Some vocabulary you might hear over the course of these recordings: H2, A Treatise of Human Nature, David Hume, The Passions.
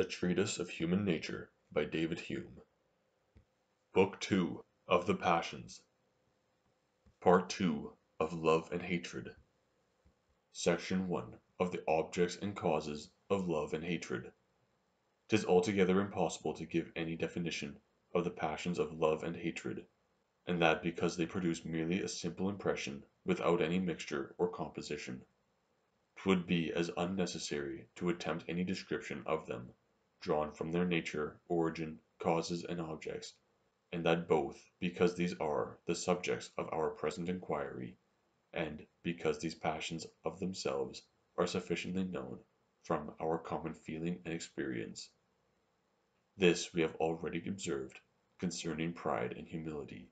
A Treatise of Human Nature by David Hume. Book 2 of The Passions. Part 2 of Love and Hatred. Section 1 of the Objects and Causes of Love and Hatred. 'Tis altogether impossible to give any definition of the passions of love and hatred, and that because they produce merely a simple impression without any mixture or composition. 'Twould be as unnecessary to attempt any description of them, drawn from their nature, origin, causes, and objects, and that both because these are the subjects of our present inquiry, and because these passions of themselves are sufficiently known from our common feeling and experience. This we have already observed concerning pride and humility,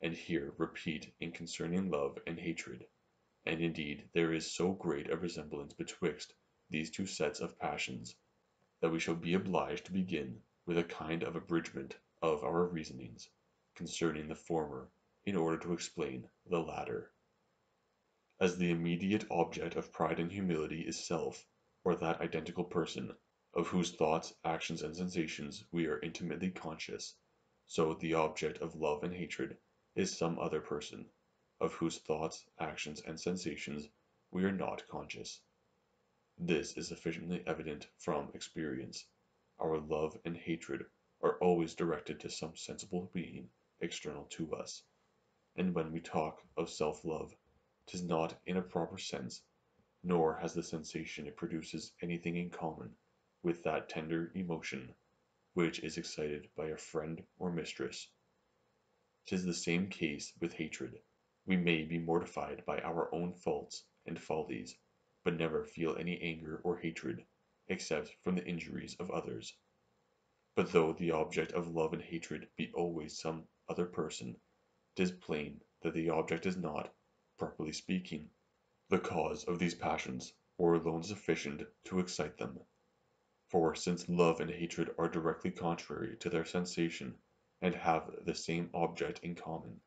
and here repeat in concerning love and hatred. And indeed there is so great a resemblance betwixt these two sets of passions, that we shall be obliged to begin with a kind of abridgment of our reasonings concerning the former, in order to explain the latter. As the immediate object of pride and humility is self, or that identical person, of whose thoughts, actions, and sensations we are intimately conscious, so the object of love and hatred is some other person, of whose thoughts, actions, and sensations we are not conscious. This is sufficiently evident from experience. Our love and hatred are always directed to some sensible being external to us, and when we talk of self-love, 'tis not in a proper sense, nor has the sensation it produces anything in common with that tender emotion which is excited by a friend or mistress. 'Tis the same case with hatred. We may be mortified by our own faults and follies, but never feel any anger or hatred, except from the injuries of others. But though the object of love and hatred be always some other person, 'tis plain that the object is not, properly speaking, the cause of these passions, or alone sufficient to excite them. For since love and hatred are directly contrary to their sensation, and have the same object in common,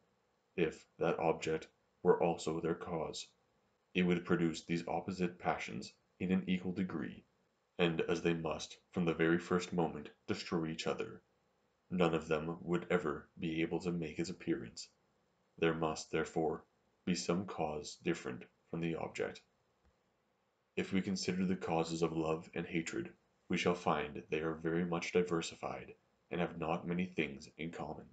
if that object were also their cause, it would produce these opposite passions in an equal degree, and as they must from the very first moment destroy each other, none of them would ever be able to make its appearance. There must, therefore, be some cause different from the object. If we consider the causes of love and hatred, we shall find they are very much diversified, and have not many things in common.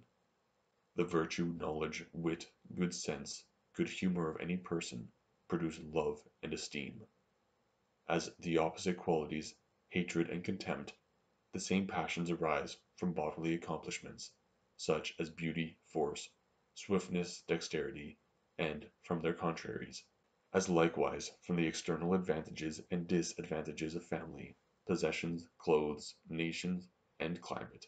The virtue, knowledge, wit, good sense, good humor of any person produce love and esteem. As the opposite qualities, hatred and contempt, the same passions arise from bodily accomplishments, such as beauty, force, swiftness, dexterity, and from their contraries, as likewise from the external advantages and disadvantages of family, possessions, clothes, nations, and climate.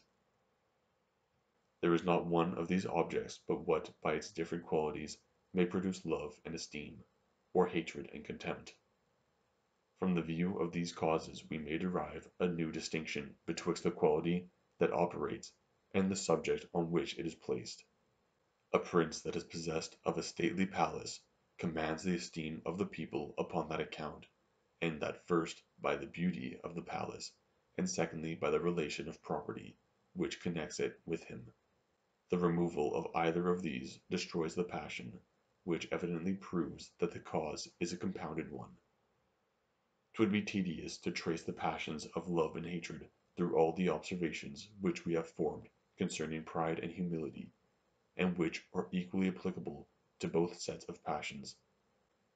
There is not one of these objects but what, by its different qualities, may produce love and esteem, or hatred and contempt. From the view of these causes we may derive a new distinction betwixt the quality that operates and the subject on which it is placed. A prince that is possessed of a stately palace commands the esteem of the people upon that account, and that first by the beauty of the palace, and secondly by the relation of property which connects it with him. The removal of either of these destroys the passion, which evidently proves that the cause is a compounded one. 'Twould be tedious to trace the passions of love and hatred through all the observations which we have formed concerning pride and humility, and which are equally applicable to both sets of passions.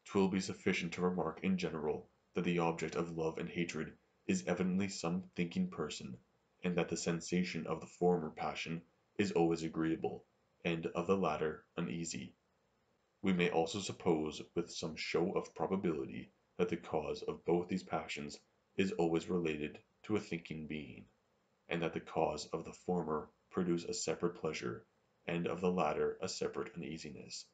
'Twill be sufficient to remark in general that the object of love and hatred is evidently some thinking person, and that the sensation of the former passion is always agreeable, and of the latter uneasy. We may also suppose, with some show of probability, that the cause of both these passions is always related to a thinking being, and that the cause of the former produce a separate pleasure, and of the latter a separate uneasiness.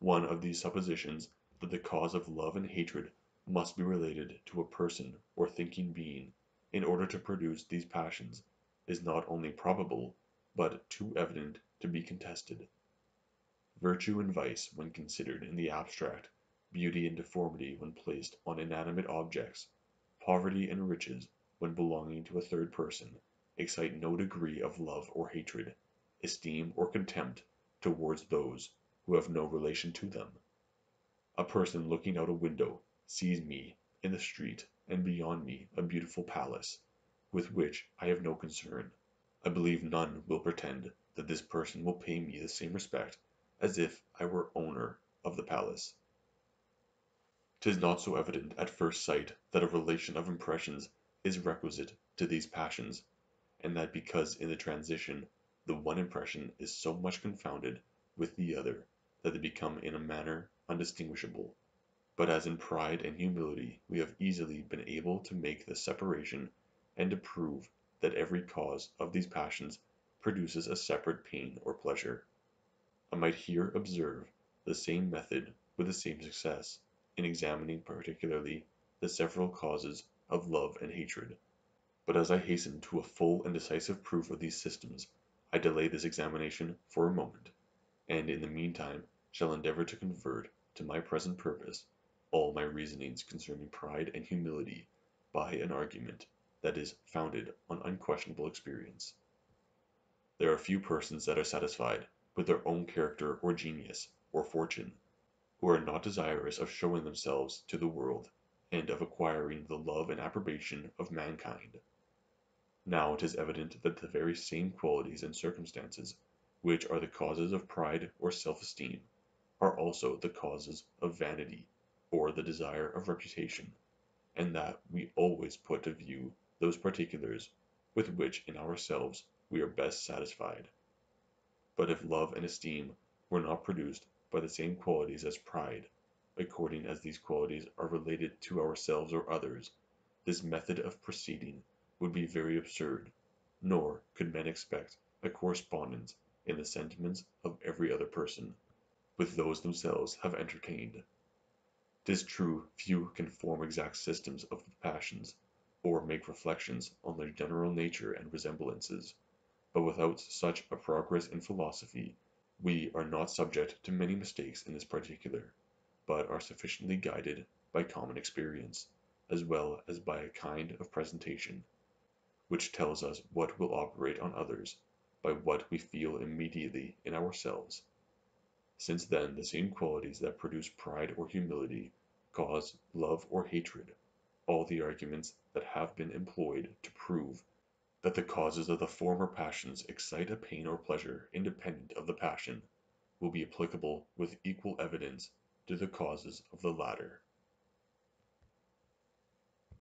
One of these suppositions, that the cause of love and hatred must be related to a person or thinking being, in order to produce these passions, is not only probable, but too evident to be contested. Virtue and vice, when considered in the abstract, beauty and deformity when placed on inanimate objects, poverty and riches when belonging to a third person, excite no degree of love or hatred, esteem or contempt towards those who have no relation to them. A person looking out a window sees me in the street and beyond me a beautiful palace, with which I have no concern. I believe none will pretend that this person will pay me the same respect as if I were owner of the palace. 'Tis not so evident at first sight that a relation of impressions is requisite to these passions, and that because in the transition the one impression is so much confounded with the other that they become in a manner undistinguishable. But as in pride and humility we have easily been able to make the separation, and to prove that every cause of these passions produces a separate pain or pleasure, I might here observe the same method with the same success in examining particularly the several causes of love and hatred. But as I hasten to a full and decisive proof of these systems, I delay this examination for a moment, and in the meantime shall endeavor to convert to my present purpose all my reasonings concerning pride and humility by an argument that is founded on unquestionable experience. There are few persons that are satisfied with their own character or genius or fortune, who are not desirous of showing themselves to the world, and of acquiring the love and approbation of mankind. Now it is evident that the very same qualities and circumstances which are the causes of pride or self-esteem are also the causes of vanity or the desire of reputation, and that we always put to view those particulars with which in ourselves we are best satisfied. But if love and esteem were not produced by the same qualities as pride, according as these qualities are related to ourselves or others, this method of proceeding would be very absurd, nor could men expect a correspondence in the sentiments of every other person with those themselves have entertained. 'Tis true few can form exact systems of the passions, or make reflections on their general nature and resemblances, but without such a progress in philosophy, we are not subject to many mistakes in this particular, but are sufficiently guided by common experience, as well as by a kind of presentation, which tells us what will operate on others, by what we feel immediately in ourselves. Since then the same qualities that produce pride or humility cause love or hatred, all the arguments that have been employed to prove that the causes of the former passions excite a pain or pleasure independent of the passion will be applicable with equal evidence to the causes of the latter.